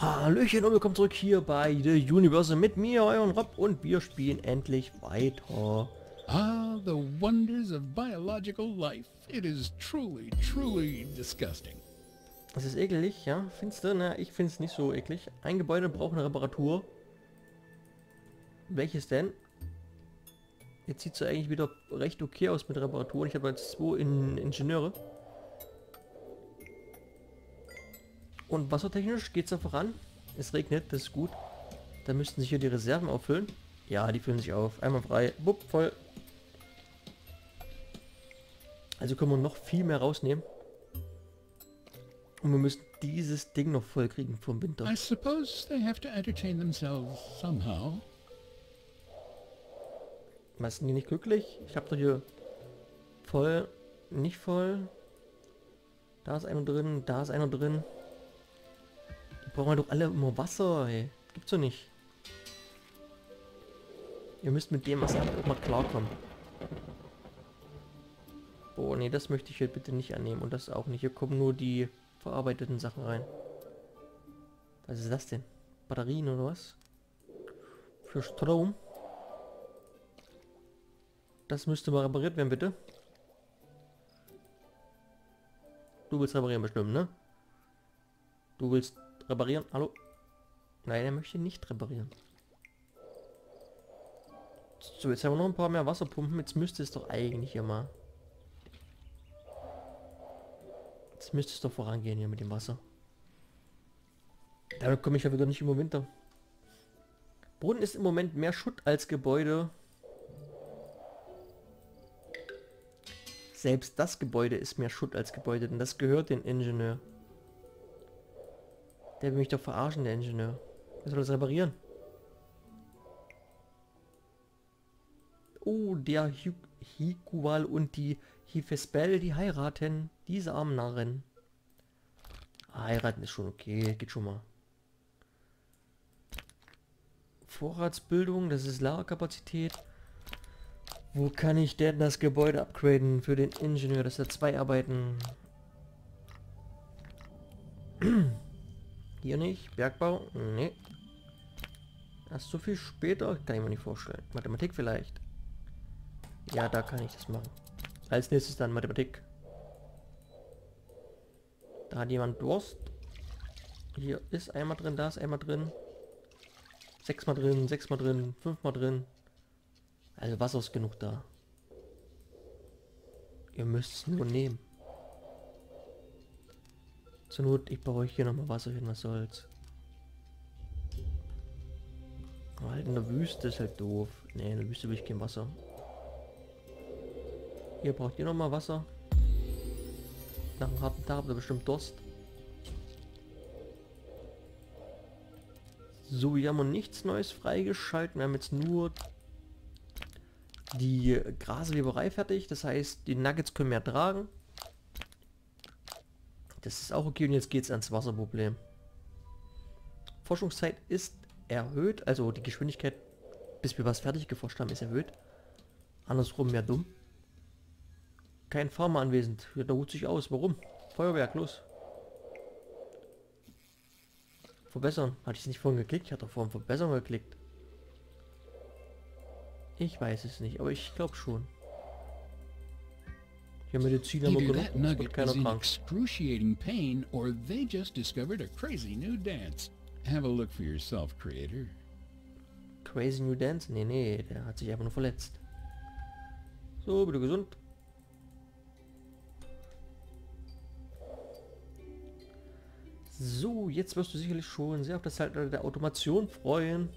Hallöchen und willkommen zurück hier bei The Universal mit mir, euren Rob, und wir spielen endlich weiter. Ah, the wonders of biological life. It is truly, truly disgusting. Das ist eklig, ja? Findest du? Na, ich finde es nicht so eklig. Ein Gebäude braucht eine Reparatur. Welches denn? Jetzt sieht es ja eigentlich wieder recht okay aus mit Reparaturen. Ich habe jetzt 2 Ingenieure. Und wassertechnisch geht es da voran. Es regnet, das ist gut. Da müssten sich hier die Reserven auffüllen. Ja, die füllen sich auf. Einmal frei. Bupp, voll. Also können wir noch viel mehr rausnehmen. Und wir müssen dieses Ding noch voll kriegen vom Winter. I suppose they have to entertain themselves somehow. Was, sind die nicht glücklich? Ich habe doch hier voll, nicht voll. Da ist einer drin, da ist einer drin. Brauchen wir doch alle immer Wasser, ey. Gibt's doch nicht. Ihr müsst mit dem, was ihr habt, auch mal klarkommen. Oh, nee, das möchte ich hier bitte nicht annehmen. Und das auch nicht. Hier kommen nur die verarbeiteten Sachen rein. Was ist das denn? Batterien oder was? Für Strom. Das müsste mal repariert werden, bitte. Du willst reparieren bestimmt, ne? Du willst... reparieren? Hallo? Nein, er möchte nicht reparieren. So, jetzt haben wir noch ein paar mehr Wasserpumpen. Jetzt müsste es doch eigentlich hier mal... jetzt müsste es doch vorangehen hier mit dem Wasser. Damit komme ich ja wieder nicht über Winter. Brunnen ist im Moment mehr Schutt als Gebäude. Selbst das Gebäude ist mehr Schutt als Gebäude, denn das gehört den Ingenieur. Der will mich doch verarschen, der Ingenieur. Der soll das reparieren. Oh, der Hikuwal und die Hifesbell, die heiraten. Diese armen Narren. Heiraten ist schon okay, geht schon mal. Vorratsbildung, das ist Lagerkapazität. Wo kann ich denn das Gebäude upgraden für den Ingenieur, dass da 2 arbeiten? Hier nicht. Bergbau? Nee. Erst so viel später? Kann ich mir nicht vorstellen. Mathematik vielleicht? Ja, da kann ich das machen. Als nächstes dann Mathematik. Da hat jemand Durst. Hier ist einmal drin, da ist einmal drin. 6-mal drin, 6-mal drin, 5-mal drin. Also Wasser ist genug da. Ihr müsst es nur nehmen. Zur Not, ich baue euch hier nochmal Wasser hin, was soll's. Aber halt in der Wüste ist halt doof. Ne, in der Wüste will ich kein Wasser. Hier braucht ihr nochmal Wasser. Nach einem harten Tag habt ihr bestimmt Durst. So, hier haben wir nichts Neues freigeschalten. Wir haben jetzt nur die Grasweberei fertig. Das heißt, die Nuggets können mehr tragen. Das ist auch okay, und jetzt geht es ans Wasserproblem. Forschungszeit ist erhöht, also die Geschwindigkeit, bis wir was fertig geforscht haben, ist erhöht. Andersrum mehr dumm. Kein Farmer anwesend. Ja, da ruht sich aus. Warum? Feuerwerk, los. Verbessern. Hatte ich es nicht vorhin geklickt? Ich hatte doch vorhin Verbesserung geklickt. Ich weiß es nicht, aber ich glaube schon. Hier Medizin haben wir genug, wird keiner krank. Excruciating pain, or they just discovered a crazy new dance. Have a look for yourself, creator. Crazy new dance? Nee, nee, der hat sich einfach nur verletzt. So, bitte gesund. So, jetzt wirst du sicherlich schon sehr auf das Zeitalter der Automation freuen.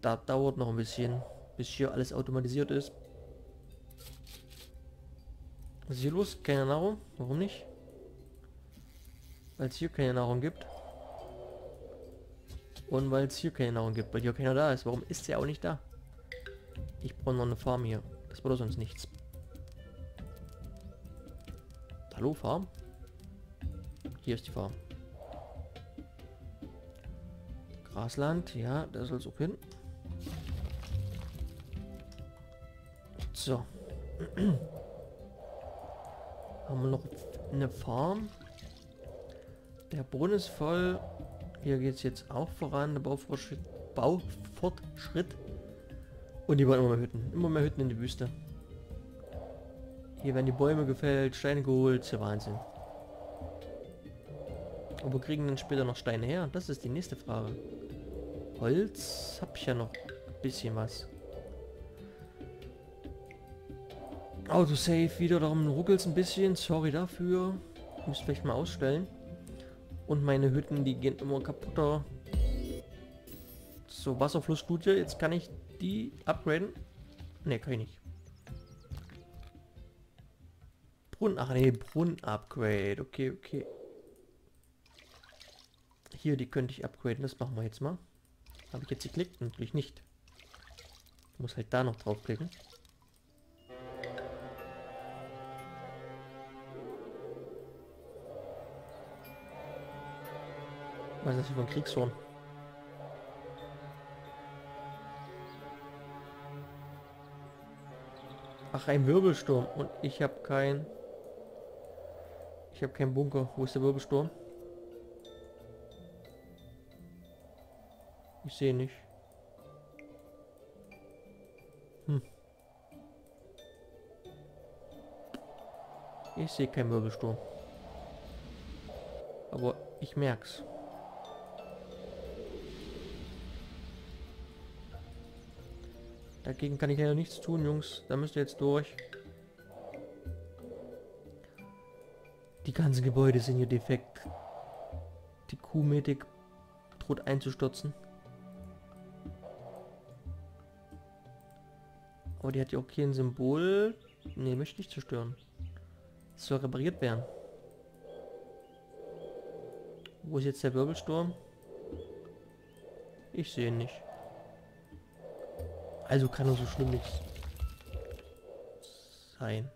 Da dauert noch ein bisschen, bis hier alles automatisiert ist. Was ist hier los? Keine Nahrung? Warum nicht? Weil es hier keine Nahrung gibt. Und weil es hier keine Nahrung gibt, weil hier keiner da ist. Warum ist er auch nicht da? Ich brauche noch eine Farm hier. Das war doch sonst nichts. Hallo, Farm? Hier ist die Farm. Grasland, ja, da soll es auch hin. So. Haben wir noch eine Farm? Der Boden ist voll. Hier geht es jetzt auch voran. Der Baufortschritt. Und die wollen immer mehr Hütten. Immer mehr Hütten in die Wüste. Hier werden die Bäume gefällt, Steine geholt. Das ist ja Wahnsinn. Aber wir kriegen dann später noch Steine her. Das ist die nächste Frage. Holz habe ich ja noch ein bisschen was. Autosave wieder, darum ruckelt's ein bisschen. Sorry dafür. Müsst vielleicht mal ausstellen. Und meine Hütten, die gehen immer kaputter. So, Wasserflussstudie. Jetzt kann ich die upgraden. Ne, kann ich nicht. Brunnen, ach ne, Brunnen-Upgrade. Okay, okay. Hier, die könnte ich upgraden. Das machen wir jetzt mal. Habe ich jetzt geklickt? Natürlich nicht. Ich muss halt da noch draufklicken. Was ist das für ein Kriegshorn? Ach, ein Wirbelsturm. Und ich habe kein... Ich habe keinen Bunker. Wo ist der Wirbelsturm? Ich sehe nicht. Hm. Ich sehe keinen Wirbelsturm. Aber ich merk's. Dagegen kann ich leider nichts tun, Jungs. Da müsst ihr jetzt durch. Die ganzen Gebäude sind hier defekt. Die Kuhmetik droht einzustürzen. Aber die hat ja auch kein Symbol. Ne, möchte ich nicht zerstören. Es soll repariert werden. Wo ist jetzt der Wirbelsturm? Ich sehe ihn nicht. Also kann er so schlimm nichts sein.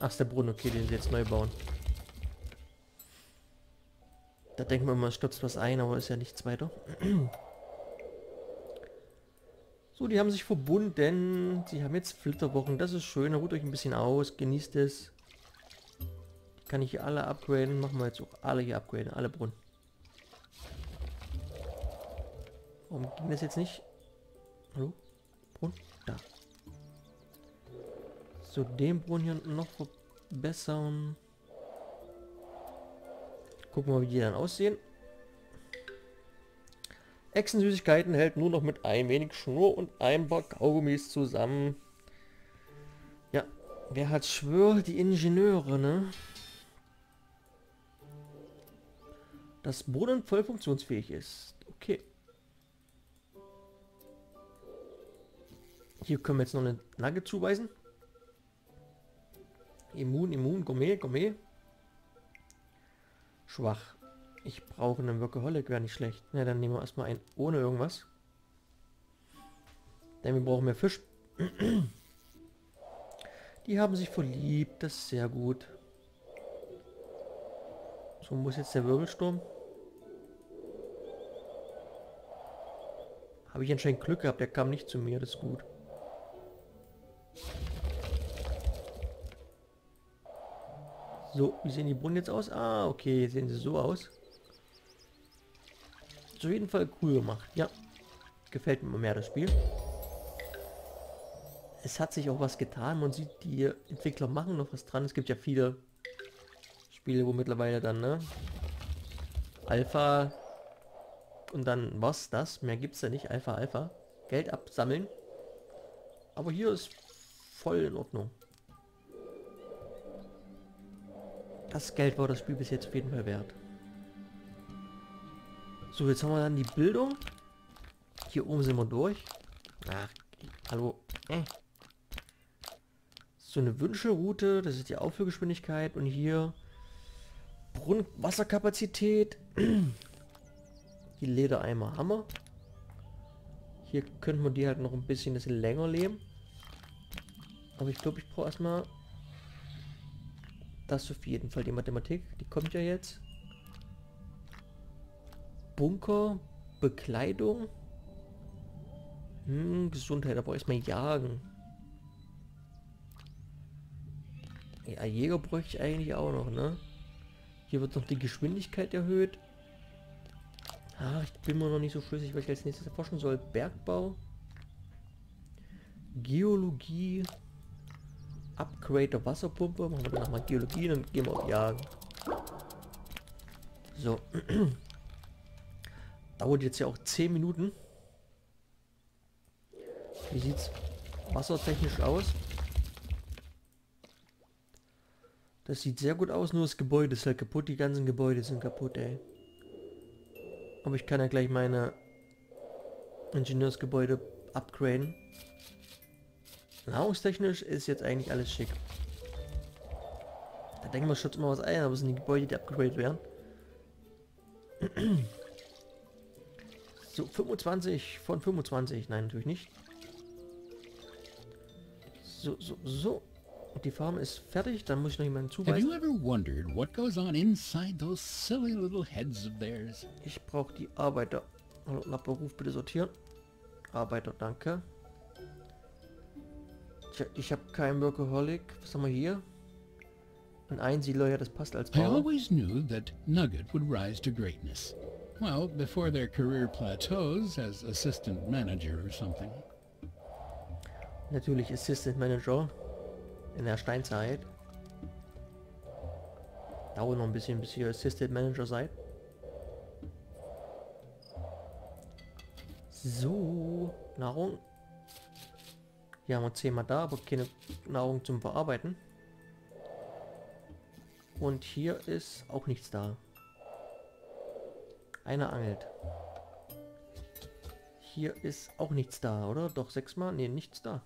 Ach, ist der Brunnen, okay, den sie jetzt neu bauen. Da denkt man immer, es stürzt was ein, aber ist ja nichts weiter. So, die haben sich verbunden. Sie haben jetzt Flitterwochen, das ist schön. Ruht euch ein bisschen aus, genießt es. Die kann ich hier alle upgraden. Machen wir jetzt auch alle hier upgraden, alle Brunnen. Warum ging das jetzt nicht? Hallo? Brunnen? Da. So, den Brunnen hier noch verbessern. Gucken wir mal, wie die dann aussehen. Echsensüßigkeiten hält nur noch mit ein wenig Schnur und ein paar Kaugummis zusammen. Ja, wer hat's schwört? Die Ingenieure, ne? Das Boden voll funktionsfähig ist. Okay. Hier können wir jetzt noch eine Nugget zuweisen. Immun, Gourmet. Schwach. Ich brauche einen Workaholic, wäre nicht schlecht. Na, dann nehmen wir erstmal einen ohne irgendwas. Denn wir brauchen mehr Fisch. Die haben sich verliebt, das ist sehr gut. So muss jetzt der Wirbelsturm. Habe ich anscheinend Glück gehabt, der kam nicht zu mir, das ist gut. So, wie sehen die Brunnen jetzt aus? Ah, okay, sehen sie so aus. Auf jeden Fall cool gemacht, ja. Gefällt mir mehr das Spiel. Es hat sich auch was getan, man sieht, die Entwickler machen noch was dran. Es gibt ja viele Spiele, wo mittlerweile dann, ne? Alpha und dann was das, mehr gibt es ja nicht, Alpha. Geld absammeln. Aber hier ist voll in Ordnung. Das Geld war das Spiel bis jetzt auf jeden Fall wert. So, jetzt haben wir dann die Bildung. Hier oben sind wir durch. Ach, hallo. So eine Wünschelroute, das ist die Aufführgeschwindigkeit. Und hier Brunnenwasserkapazität. Die Ledereimer haben wir. Hier könnten wir die halt noch ein bisschen länger leben. Aber ich glaube, ich brauche erstmal das auf jeden Fall, die Mathematik. Die kommt ja jetzt. Bunker, Bekleidung, Gesundheit, aber erstmal jagen. Ja, Jäger bräuchte ich eigentlich auch noch, ne? Hier wird noch die Geschwindigkeit erhöht. Ah, ich bin mir noch nicht so schlüssig, was ich als nächstes erforschen soll. Bergbau. Geologie. Upgrade der Wasserpumpe. Machen wir danach mal Geologie, dann gehen wir auf Jagen. So. Dauert jetzt ja auch 10 Minuten. Wie sieht's wassertechnisch aus? Das sieht sehr gut aus, nur das Gebäude ist halt kaputt. Die ganzen Gebäude sind kaputt, ey. Aber ich kann ja gleich meine Ingenieursgebäude upgraden. Nahrungstechnisch ist jetzt eigentlich alles schick. Da denken wir schon immer was ein, aber es sind die Gebäude, die upgradet werden. So, 25 von 25. Nein, natürlich nicht. So. Die Farm ist fertig, dann muss ich noch jemanden zuweisen. Ich brauche die Arbeiter. Nach Beruf bitte sortieren. Arbeiter, danke. Ich habe keinen Workaholic. Was haben wir hier? Ein Einsiedler, ja, das passt als Bauer. I always knew that Nugget would rise to greatness. Well, before their career plateaus as assistant manager or something. Natürlich Assistant Manager. In der Steinzeit. Dauert noch ein bisschen, bis ihr Assistant Manager seid. So, Nahrung. Hier haben wir 10 mal da, aber keine Nahrung zum Verarbeiten. Und hier ist auch nichts da. Einer angelt. Hier ist auch nichts da, oder? Doch 6 mal? Ne, nichts da.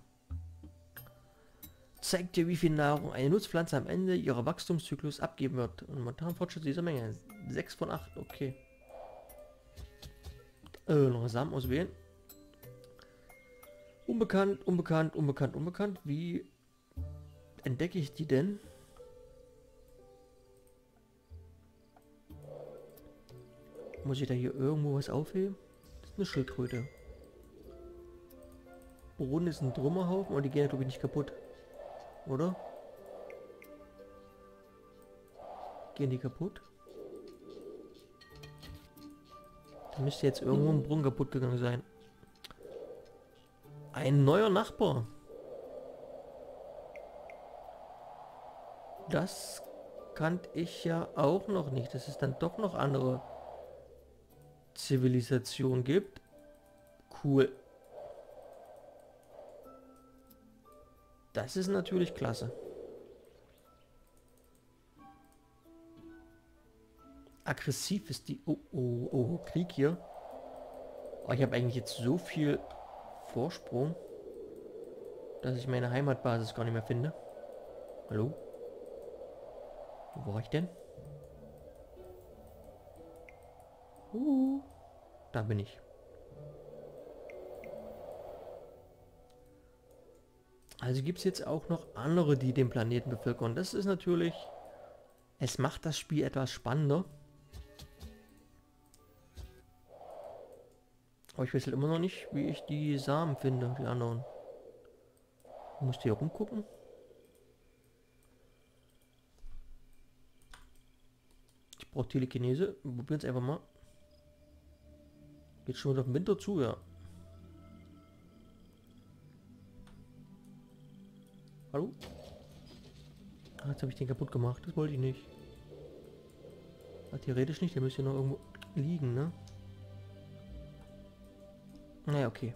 Zeigt dir, wie viel Nahrung eine Nutzpflanze am Ende ihrer Wachstumszyklus abgeben wird. Und momentan Fortschritt dieser Menge. 6 von 8, okay. Noch Samen auswählen. Unbekannt, unbekannt, unbekannt, unbekannt. Wie entdecke ich die denn? Muss ich da hier irgendwo was aufheben? Das ist eine Schildkröte. Brunnen ist ein Trümmerhaufen und die gehen, glaube ich, nicht kaputt. Oder? Gehen die kaputt? Da müsste jetzt irgendwo ein Brunnen kaputt gegangen sein. Ein neuer Nachbar. Das kannte ich ja auch noch nicht, dass es dann doch noch andere Zivilisation gibt. Cool. Das ist natürlich klasse. Aggressiv ist die... Oh, Krieg hier. Oh, ich habe eigentlich jetzt so viel Vorsprung, dass ich meine Heimatbasis gar nicht mehr finde. Hallo? Wo war ich denn? Da bin ich. Also gibt es jetzt auch noch andere, die den Planeten bevölkern. Das ist natürlich... Es macht das Spiel etwas spannender. Aber ich weiß halt immer noch nicht, wie ich die Samen finde, die anderen. Ich muss hier rumgucken. Ich brauche Telekinese. Probieren es einfach mal. Geht schon wieder auf den Winter zu, ja. Hallo? Ah, jetzt habe ich den kaputt gemacht. Das wollte ich nicht. Ah, theoretisch nicht. Der müsste noch irgendwo liegen, ne? Naja, okay.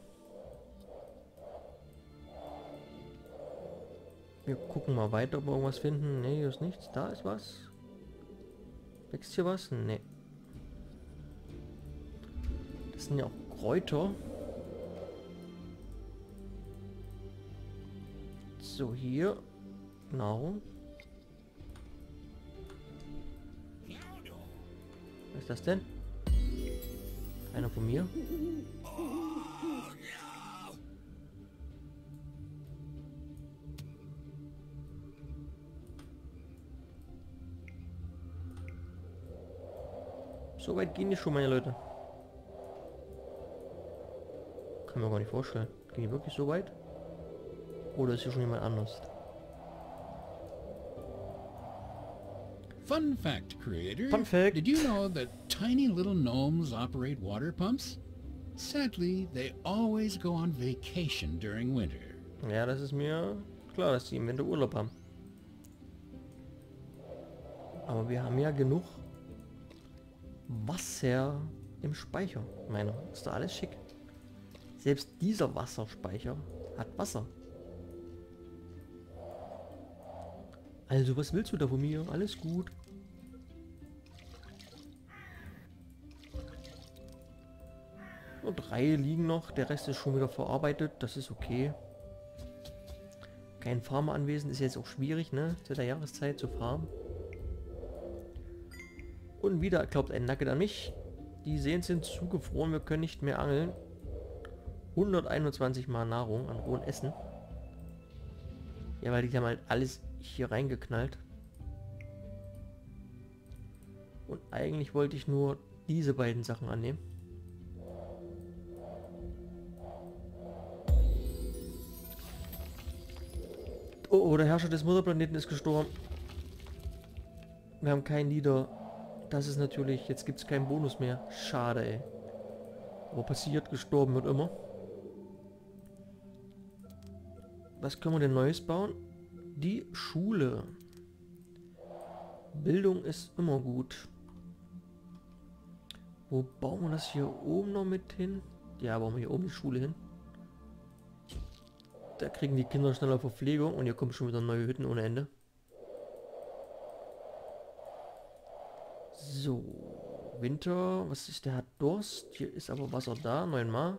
Wir gucken mal weiter, ob wir irgendwas finden. Ne, hier ist nichts. Da ist was. Wächst hier was? Ne. Das sind ja auch Kräuter. So, hier Nahrung. Was ist das denn? Einer von mir. So weit gehen die schon, meine Leute. Kann man gar nicht vorstellen. Gehen die wirklich so weit? Oder ist hier schon jemand anders? Fun fact, creator. Fun fact. Did you know that tiny little gnomes operate water pumps? Sadly, they always go on vacation during winter. Ja, das ist mir klar, dass die im Winter Urlaub haben. Aber wir haben ja genug Wasser im Speicher. Meiner, ist da alles schick. Selbst dieser Wasserspeicher hat Wasser. Also, was willst du da von mir? Alles gut. Nur 3 liegen noch, der Rest ist schon wieder verarbeitet, das ist okay. Kein Farmer anwesend, ist jetzt auch schwierig, ne? Zu der Jahreszeit zu farmen. Und wieder glaubt ein Nugget an mich. Die Seen sind zugefroren, wir können nicht mehr angeln. 121 Mal Nahrung an rohen Essen. Ja, weil die haben halt alles hier reingeknallt. Und eigentlich wollte ich nur diese beiden Sachen annehmen. Oh, der Herrscher des Mutterplaneten ist gestorben. Wir haben kein Leader. Das ist natürlich... Jetzt gibt es keinen Bonus mehr. Schade, ey. Aber passiert, gestorben wird immer. Was können wir denn Neues bauen? Die Schule. Bildung ist immer gut. Wo bauen wir das hier oben noch mit hin? Ja, bauen wir hier oben die Schule hin. Da kriegen die Kinder schneller Verpflegung und hier kommen schon wieder neue Hütten ohne Ende. So, Winter, was ist, der hat Durst, hier ist aber Wasser da, 9 Mal.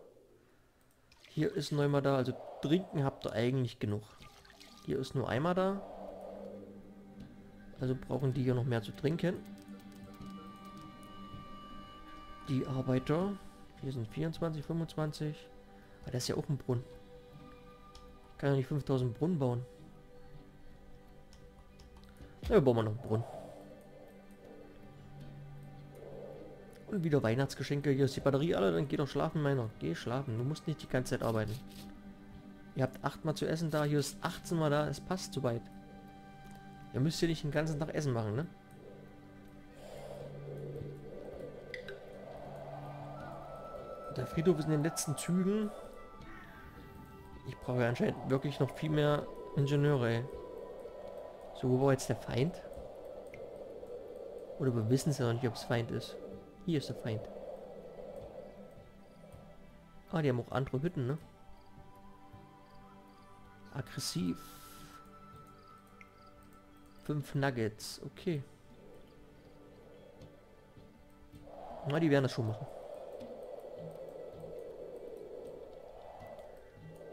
Hier ist 9 Mal da, also trinken habt ihr eigentlich genug. Hier ist nur einmal da, also brauchen die hier noch mehr zu trinken. Die Arbeiter, hier sind 24, 25, aber das ist ja auch ein Brunnen. Kann ja nicht 5000 Brunnen bauen. Ja, bauen wir noch einen Brunnen. Und wieder Weihnachtsgeschenke. Hier ist die Batterie alle, dann geh doch schlafen, meiner. Geh schlafen, du musst nicht die ganze Zeit arbeiten. Ihr habt 8 Mal zu essen da, hier ist 18 Mal da, es passt soweit. Ihr müsst hier nicht den ganzen Tag Essen machen, ne? Der Friedhof ist in den letzten Zügen. Ich brauche ja anscheinend wirklich noch viel mehr Ingenieure, ey. So, wo war jetzt der Feind? Oder wir wissen es ja noch nicht, ob es Feind ist. Hier ist der Feind. Ah, die haben auch andere Hütten, ne? Aggressiv. 5 Nuggets, okay. Na, die werden das schon machen.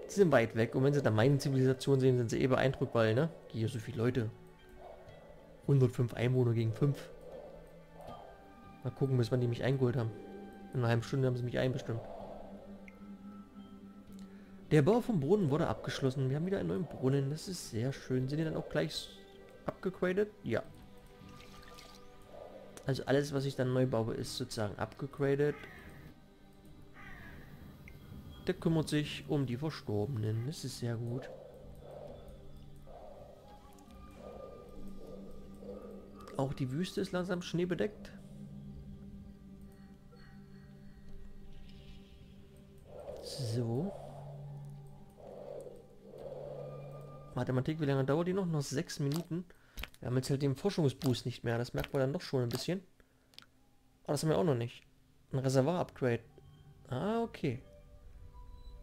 Die sind weit weg und wenn sie da meine Zivilisation sehen, sind sie eh beeindruckt, weil, ne? Hier so viele Leute. 105 Einwohner gegen 5. Mal gucken, bis wann die mich eingeholt haben. In einer halben Stunde haben sie mich einbestimmt. Der Bau vom Brunnen wurde abgeschlossen. Wir haben wieder einen neuen Brunnen. Das ist sehr schön. Sind die dann auch gleich abgegradet? Ja. Also alles, was ich dann neu baue, ist sozusagen abgegradet. Der kümmert sich um die Verstorbenen. Das ist sehr gut. Auch die Wüste ist langsam schneebedeckt. So. Mathematik, wie lange dauert die noch? Noch 6 Minuten. Wir haben jetzt halt den Forschungsboost nicht mehr. Das merkt man dann doch schon ein bisschen. Aber das haben wir auch noch nicht. Ein Reservoir-Upgrade. Ah, okay.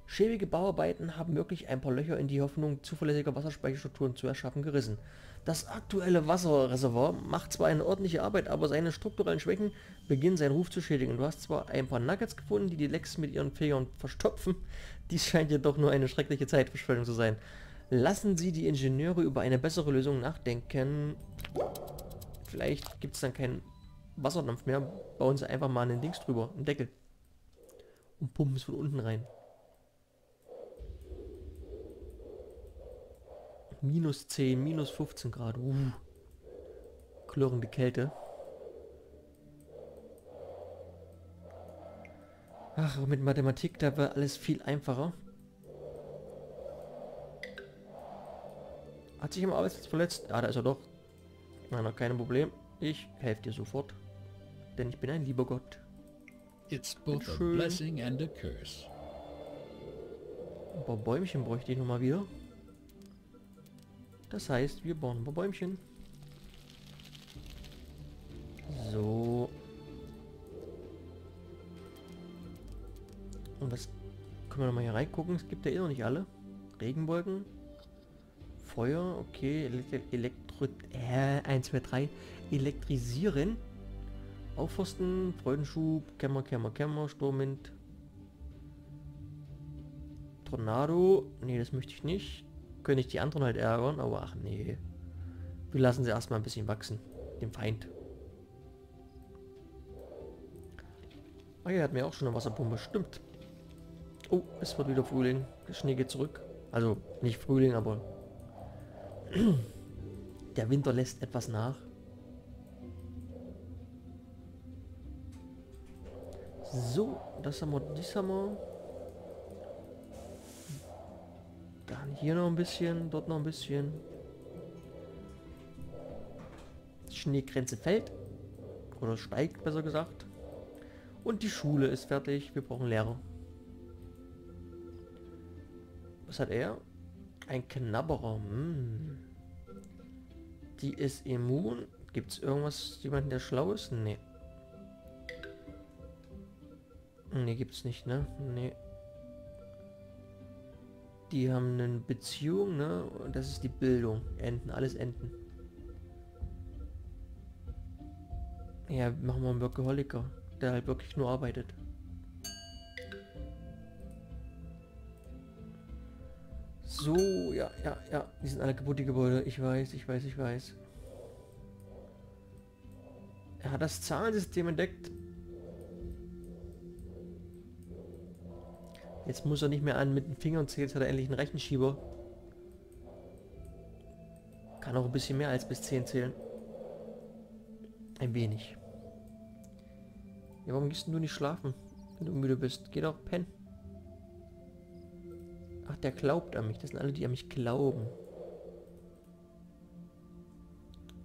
Schäbige Bauarbeiten haben wirklich ein paar Löcher in die Hoffnung, zuverlässiger Wasserspeicherstrukturen zu erschaffen, gerissen. Das aktuelle Wasserreservoir macht zwar eine ordentliche Arbeit, aber seine strukturellen Schwächen beginnen seinen Ruf zu schädigen. Du hast zwar ein paar Nuggets gefunden, die die Lecks mit ihren Fingern verstopfen, dies scheint jedoch nur eine schreckliche Zeitverschwendung zu sein. Lassen Sie die Ingenieure über eine bessere Lösung nachdenken. Vielleicht gibt es dann keinen Wasserdampf mehr, bauen Sie einfach mal einen Dings drüber, einen Deckel. Und pumpen es von unten rein. Minus 10, minus 15 Grad. Klirrende Kälte. Ach, mit Mathematik, da war alles viel einfacher. Hat sich im Arbeitsplatz verletzt? Ja, da ist er doch. Nein, noch kein Problem. Ich helfe dir sofort, denn ich bin ein lieber Gott. It's both a blessing and a curse. Ein paar Bäumchen bräuchte ich nochmal wieder. Das heißt, wir bauen ein paar Bäumchen. So. Und was können wir nochmal hier reingucken? Es gibt ja eh noch nicht alle. Regenwolken. Feuer, okay. Elektro... 1, 2, 3. Elektrisieren. Aufforsten, Freudenschub, Kämmer, Sturmwind. Tornado. Nee, das möchte ich nicht. Könnte ich die anderen halt ärgern, aber ach nee. Wir lassen sie erstmal ein bisschen wachsen. Dem Feind. Ah ja, hat mir auch schon eine Wasserpumpe. Stimmt. Oh, es wird wieder Frühling. Der Schnee geht zurück. Also, nicht Frühling, aber... Der Winter lässt etwas nach. So, das haben wir, dies haben wir. Dann hier noch ein bisschen, dort noch ein bisschen. Die Schneegrenze fällt. Oder steigt, besser gesagt. Und die Schule ist fertig. Wir brauchen Lehrer. Was hat er? Ein Knabberer. Hm. Die ist immun. Gibt es irgendwas, jemanden, der schlau ist? Nee. Nee, gibt's nicht, ne? Nee. Die haben eine Beziehung, ne? Und das ist die Bildung. Enten, alles Enten. Ja, machen wir einen Workaholiker, der halt wirklich nur arbeitet. So, ja. Die sind alle kaputt, die Gebäude. Ich weiß. Er hat das Zahlensystem entdeckt. Jetzt muss er nicht mehr an mit den Fingern zählen, jetzt hat er endlich einen Rechenschieber. Kann auch ein bisschen mehr als bis 10 zählen. Ein wenig. Ja, warum gehst du nicht schlafen, wenn du müde bist? Geh doch pennen. Ach, der glaubt an mich. Das sind alle, die an mich glauben.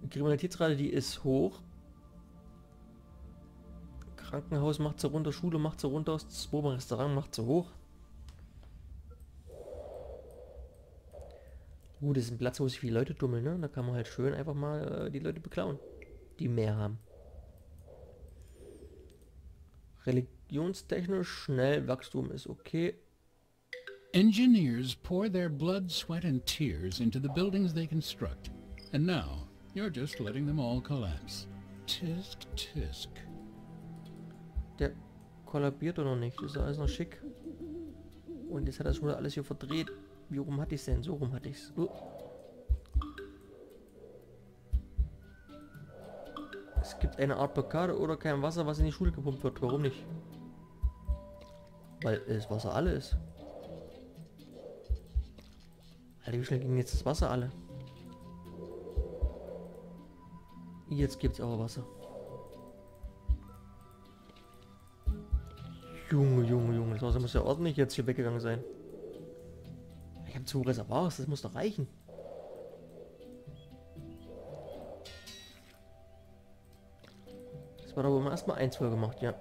Die Kriminalitätsrate, die ist hoch. Krankenhaus macht sie runter, Schule macht sie runter, das Restaurant macht sie hoch. Gut, das ist ein Platz, wo sich viele Leute tummeln, ne? Da kann man halt schön einfach mal die Leute beklauen, die mehr haben. Religionstechnisch schnell, Wachstum ist okay. Engineers pour their blood, sweat and tears into the buildings they construct. And now, you're just letting them all collapse. Tisk, tisk. Der kollabiert doch noch nicht, das ist alles noch schick. Und jetzt hat das schon alles hier verdreht. Wie rum hatte ich es denn? So rum hatte ich es. Es gibt eine Art Blockade oder kein Wasser, was in die Schule gepumpt wird. Warum nicht? Weil das Wasser alle ist. Alter, wie schnell ging jetzt das Wasser alle? Jetzt gibt es aber Wasser. Junge, das Wasser muss ja ordentlich jetzt hier weggegangen sein. Ich habe zu hohe Reservoirs, das muss doch reichen. Das war doch erstmal 1 voll gemacht, ja.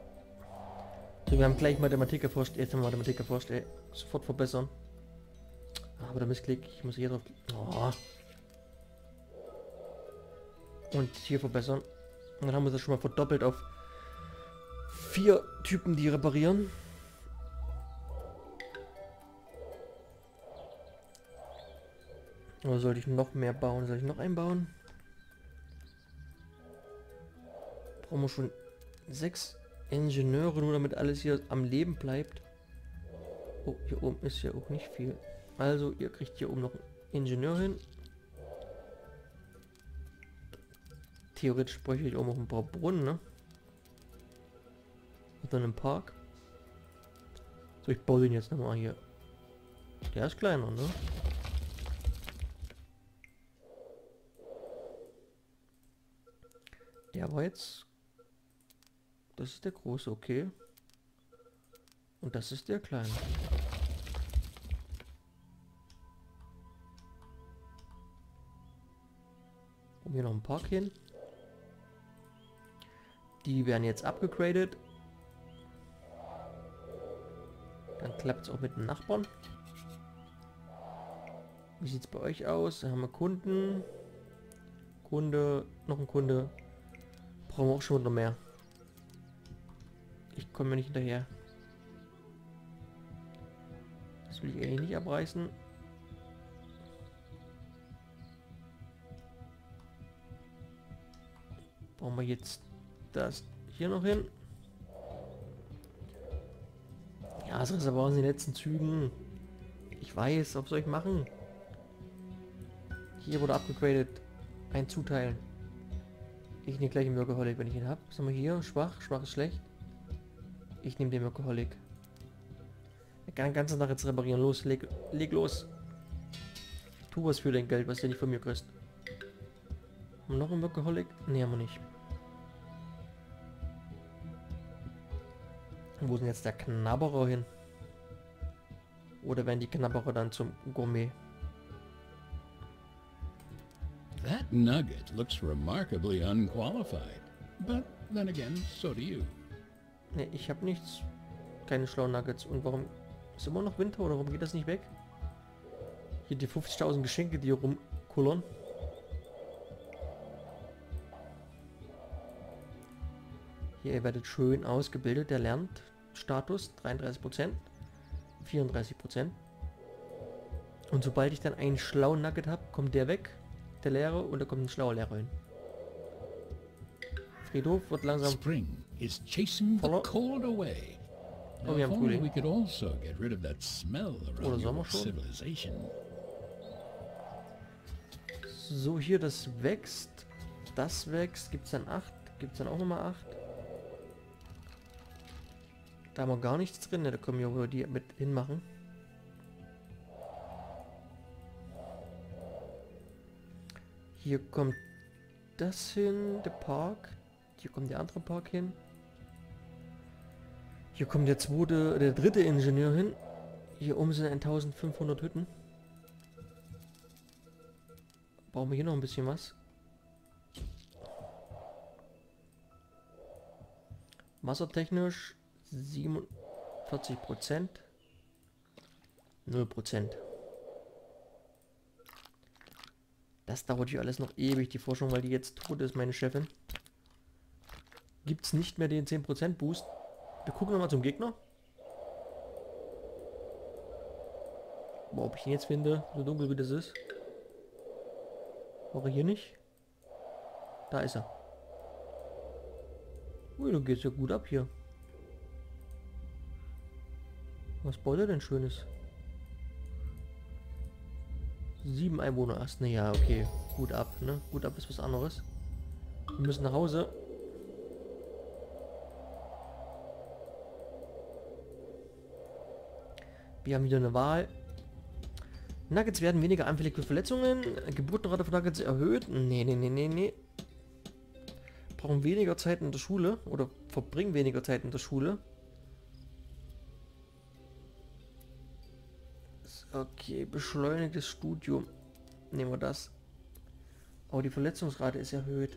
So, wir haben gleich Mathematik erforscht, ey. Sofort verbessern. Aber der Missklick, ich muss hier drauf... Oh. Und hier verbessern. Und dann haben wir das schon mal verdoppelt auf... 4 Typen, die reparieren. Oder sollte ich noch mehr bauen? Soll ich noch einbauen? Brauchen wir schon 6 Ingenieure, nur damit alles hier am Leben bleibt. Oh, hier oben ist ja auch nicht viel. Also, ihr kriegt hier oben noch einen Ingenieur hin. Theoretisch bräuchte ich auch noch ein paar Brunnen, ne? Dann im Park. So, ich baue den jetzt nochmal hier. Der ist kleiner, ne? Der war jetzt... Das ist der große, okay. Und das ist der kleine. Und hier noch ein Park hin. Die werden jetzt abgegradet. Dann klappt es auch mit den Nachbarn. Wie sieht es bei euch aus? Da haben wir Kunden. Kunde, noch ein Kunde. Brauchen wir auch schon noch mehr. Ich komme mir nicht hinterher. Das will ich eigentlich nicht abreißen. Brauchen wir jetzt das hier noch hin. Ja, das Reservoir sind die letzten Zügen. Ich weiß, was soll ich machen? Hier wurde abgegradet. Ein Zuteilen. Ich nehme gleich den Workaholic, wenn ich ihn habe. Was haben wir hier? Schwach. Schwach ist schlecht. Ich nehme den Workaholic. Er kann den ganzen Tag jetzt reparieren. Los, leg los. Tu was für dein Geld, was du nicht von mir kriegst. Haben wir noch einen Workaholic? Ne, haben wir nicht. Wo sind jetzt der Knabberer hin? Oder werden die Knabberer dann zum Gourmet? That nugget looks remarkably unqualified, but then again, so do you. Ne, ich habe nichts. Keine schlauen Nuggets. Und warum ist immer noch Winter oder warum geht das nicht weg? Hier die 50.000 Geschenke, die hier rumkullern. Hier, ihr werdet schön ausgebildet. Der Lernstatus 33%, 34%. Und sobald ich dann einen schlauen Nugget habe, kommt der weg, der Lehrer, und da kommt ein schlauer Lehrer hin. Friedhof wird langsam voller. Oh, wir haben Frühling. Oder Sommer schon. So, hier, das wächst. Das wächst. Gibt es dann 8? Gibt es dann auch nochmal 8? Da haben wir gar nichts drin. Ne? Da können wir die mit hinmachen. Hier kommt das hin, der Park. Hier kommt der andere Park hin. Hier kommt der zweite, der dritte Ingenieur hin. Hier oben sind 1500 Hütten. Brauchen wir hier noch ein bisschen was. Wassertechnisch 47%. 0%. Das dauert hier alles noch ewig, die Forschung, weil die jetzt tot ist, meine Chefin. Gibt es nicht mehr den 10% Boost? Wir gucken nochmal zum Gegner. Boah, ob ich ihn jetzt finde, so dunkel wie das ist. War er hier nicht? Da ist er. Ui, du gehst ja gut ab hier. Was baut er denn Schönes? 7 Einwohner erst. Ne, ja, okay. Gut ab, ne? Gut ab ist was anderes. Wir müssen nach Hause. Wir haben wieder eine Wahl. Nuggets werden weniger anfällig für Verletzungen. Geburtenrate von Nuggets erhöht. Nee, nee, nee, nee, nee. Brauchen weniger Zeit in der Schule. Oder verbringen weniger Zeit in der Schule. Okay, beschleunigtes Studium. Nehmen wir das. Oh, die Verletzungsrate ist erhöht.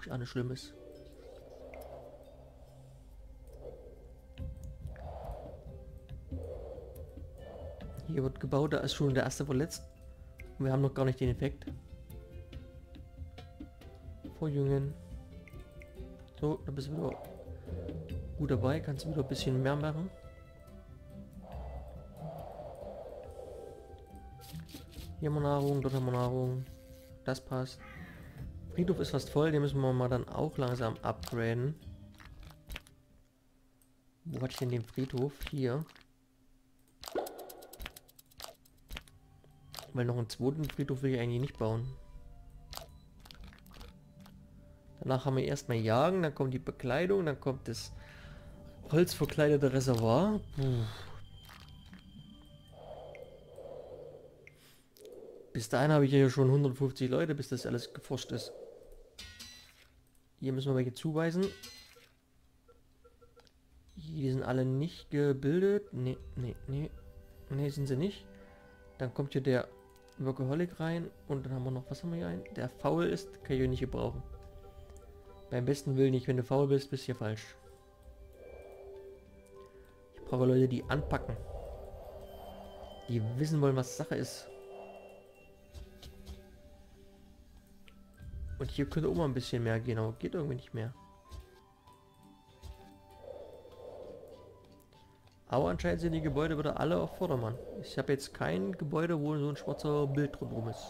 Ich ahne Schlimmes. Hier wird gebaut, da ist schon der erste verletzt. Und wir haben noch gar nicht den Effekt. Vorjüngen. So, da bist du wieder gut dabei. Kannst du wieder ein bisschen mehr machen. Hier haben wir Nahrung, dort haben wir Nahrung. Das passt. Friedhof ist fast voll, den müssen wir mal dann auch langsam upgraden. Wo hatte ich denn den Friedhof? Hier. Weil noch einen zweiten Friedhof will ich eigentlich nicht bauen. Danach haben wir erstmal Jagen, dann kommt die Bekleidung, dann kommt das holzverkleidete Reservoir. Puh. Bis dahin habe ich ja schon 150 Leute, bis das alles geforscht ist. Hier müssen wir welche zuweisen. Hier sind alle nicht gebildet. Nee, nee, nee. Nee, sind sie nicht. Dann kommt hier der Workaholic rein. Und dann haben wir noch, was haben wir hier ein? Der faul ist, kann ich nicht gebrauchen. Beim besten Willen nicht, wenn du faul bist, bist du hier falsch. Ich brauche Leute, die anpacken. Die wissen wollen, was Sache ist. Und hier könnte auch mal ein bisschen mehr gehen, aber geht irgendwie nicht mehr. Aber anscheinend sind die Gebäude wieder alle auf Vordermann. Ich habe jetzt kein Gebäude, wo so ein schwarzer Bild drumherum ist.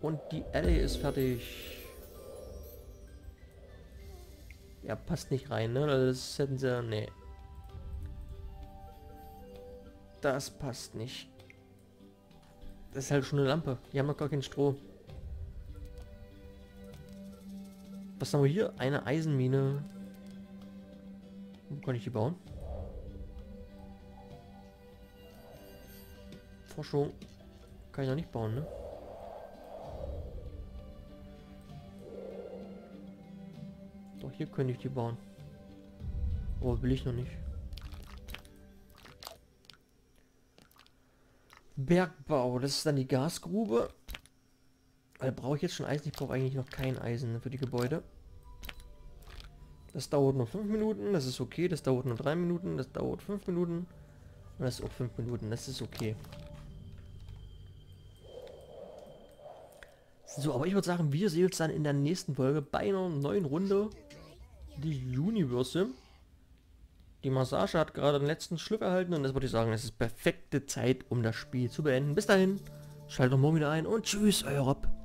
Und die Alley ist fertig. Ja, passt nicht rein, ne? Das hätten sie... Nee. Das passt nicht. Das ist halt schon eine Lampe. Die haben noch gar kein Stroh. Was haben wir hier? Eine Eisenmine. Wo kann ich die bauen? Forschung. Kann ich noch nicht bauen, ne? Doch, hier könnte ich die bauen. Aber will ich noch nicht. Bergbau, das ist dann die Gasgrube. Also brauche ich jetzt schon Eisen? Ich brauche eigentlich noch kein Eisen für die Gebäude. Das dauert nur 5 Minuten, das ist okay. Das dauert nur 3 Minuten, das dauert 5 Minuten. Und das ist auch 5 Minuten, das ist okay. So, aber ich würde sagen, wir sehen uns dann in der nächsten Folge bei einer neuen Runde. Die Universal. Die Massage hat gerade den letzten Schluck erhalten und das würde ich sagen, es ist perfekte Zeit, um das Spiel zu beenden. Bis dahin, schaltet morgen wieder ein und tschüss, euer Rob.